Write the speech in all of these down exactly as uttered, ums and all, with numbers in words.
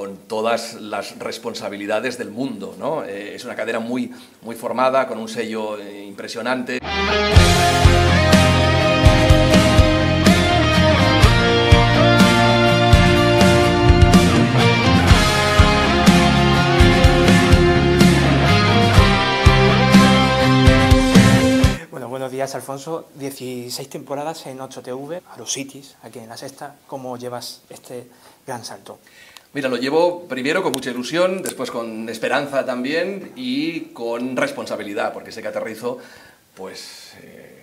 con todas las responsabilidades del mundo, ¿no? Eh, es una cadena muy, muy formada, con un sello eh, impresionante. Alfonso, dieciséis temporadas en ocho T V, Arusitys, aquí en La Sexta. ¿Cómo llevas este gran salto? Mira, lo llevo primero con mucha ilusión, después con esperanza también y con responsabilidad, porque sé que aterrizo pues, eh,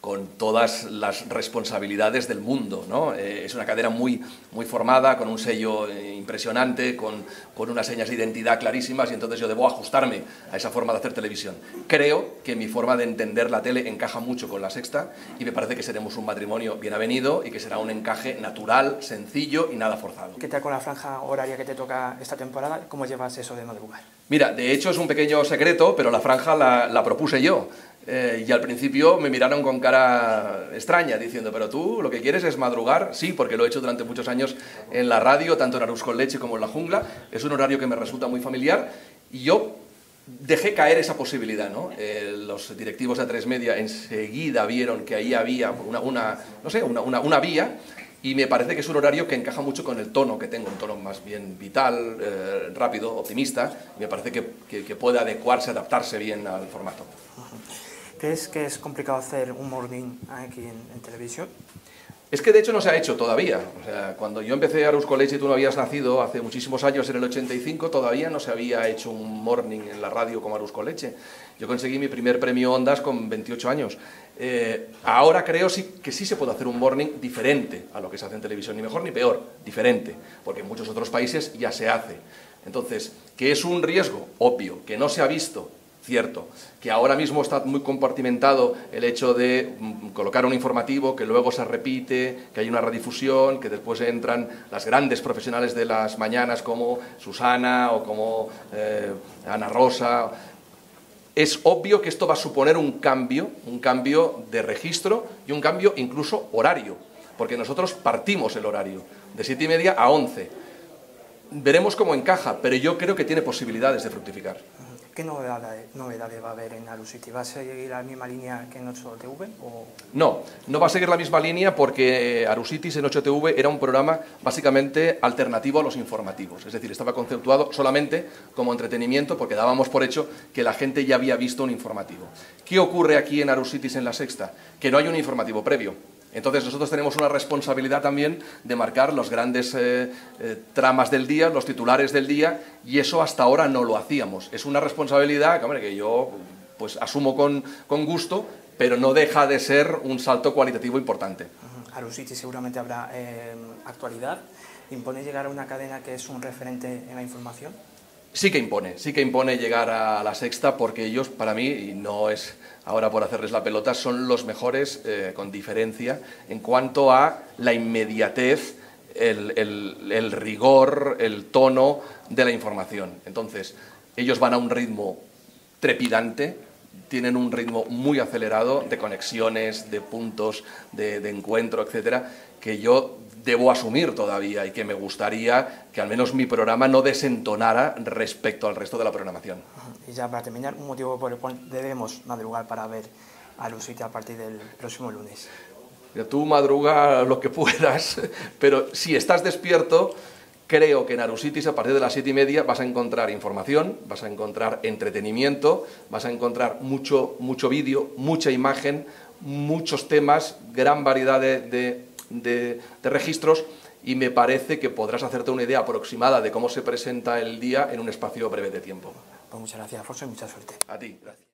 con todas las responsabilidades del mundo, ¿no? Eh, es una cadena muy, muy formada, con un sello eh, impresionante, con, con unas señas de identidad clarísimas, y entonces yo debo ajustarme a esa forma de hacer televisión. Creo que mi forma de entender la tele encaja mucho con La Sexta y me parece que seremos un matrimonio bien avenido y que será un encaje natural, sencillo y nada forzado. ¿Qué tal con la franja horaria que te toca esta temporada? ¿Cómo llevas eso de madrugar? Mira, de hecho es un pequeño secreto, pero la franja la, la propuse yo. Eh, y al principio me miraron con cara extraña, diciendo, pero tú lo que quieres es madrugar. Sí, porque lo he hecho durante muchos años en la radio, tanto en Arús con Leche como en La Jungla. Es un horario que me resulta muy familiar y yo dejé caer esa posibilidad, ¿no? Eh, los directivos de A tres Media enseguida vieron que ahí había una, una, no sé, una, una, una vía. Y me parece que es un horario que encaja mucho con el tono que tengo, un tono más bien vital, eh, rápido, optimista. Me parece que, que, que puede adecuarse, adaptarse bien al formato. ¿Crees que es complicado hacer un morning aquí en, en televisión? Es que de hecho no se ha hecho todavía. O sea, cuando yo empecé a Arusco Leche y tú no habías nacido hace muchísimos años, en el ochenta y cinco, todavía no se había hecho un morning en la radio como Arusco Leche. Yo conseguí mi primer premio Ondas con veintiocho años. Eh, ahora creo sí, que sí se puede hacer un morning diferente a lo que se hace en televisión, ni mejor ni peor, diferente, porque en muchos otros países ya se hace. Entonces, que es un riesgo, obvio, que no se ha visto. Cierto, que ahora mismo está muy compartimentado el hecho de colocar un informativo que luego se repite, que hay una redifusión, que después entran las grandes profesionales de las mañanas como Susana o como eh, Ana Rosa. Es obvio que esto va a suponer un cambio, un cambio de registro y un cambio incluso horario, porque nosotros partimos el horario de siete y media a once. Veremos cómo encaja, pero yo creo que tiene posibilidades de fructificar. ¿Qué novedades, novedades va a haber en Arusitys? ¿Va a seguir la misma línea que en ocho T V? O... No, no va a seguir la misma línea porque Arusitys en ocho T V era un programa básicamente alternativo a los informativos. Es decir, estaba conceptuado solamente como entretenimiento porque dábamos por hecho que la gente ya había visto un informativo. ¿Qué ocurre aquí en Arusitys en La Sexta? Que no hay un informativo previo. Entonces nosotros tenemos una responsabilidad también de marcar los grandes eh, eh, tramas del día, los titulares del día, y eso hasta ahora no lo hacíamos. Es una responsabilidad que, hombre, que yo pues, asumo con, con gusto, pero no deja de ser un salto cualitativo importante. Arusitys seguramente habrá eh, actualidad. ¿Impone llegar a una cadena que es un referente en la información? Sí que impone, sí que impone llegar a La Sexta porque ellos para mí, y no es ahora por hacerles la pelota, son los mejores eh, con diferencia en cuanto a la inmediatez, el, el, el rigor, el tono de la información. Entonces, ellos van a un ritmo trepidante, tienen un ritmo muy acelerado de conexiones, de puntos, de, de encuentro, etcétera, que yo debo asumir todavía y que me gustaría que al menos mi programa no desentonara respecto al resto de la programación. Y ya para terminar, un motivo por el cual debemos madrugar para ver a Lucita a partir del próximo lunes. Tú madruga lo que puedas, pero si estás despierto, creo que en Arusitys a partir de las siete y media vas a encontrar información, vas a encontrar entretenimiento, vas a encontrar mucho, mucho vídeo, mucha imagen, muchos temas, gran variedad de... de De, de registros, y me parece que podrás hacerte una idea aproximada de cómo se presenta el día en un espacio breve de tiempo. Pues muchas gracias, Alfonso, y mucha suerte. A ti, gracias.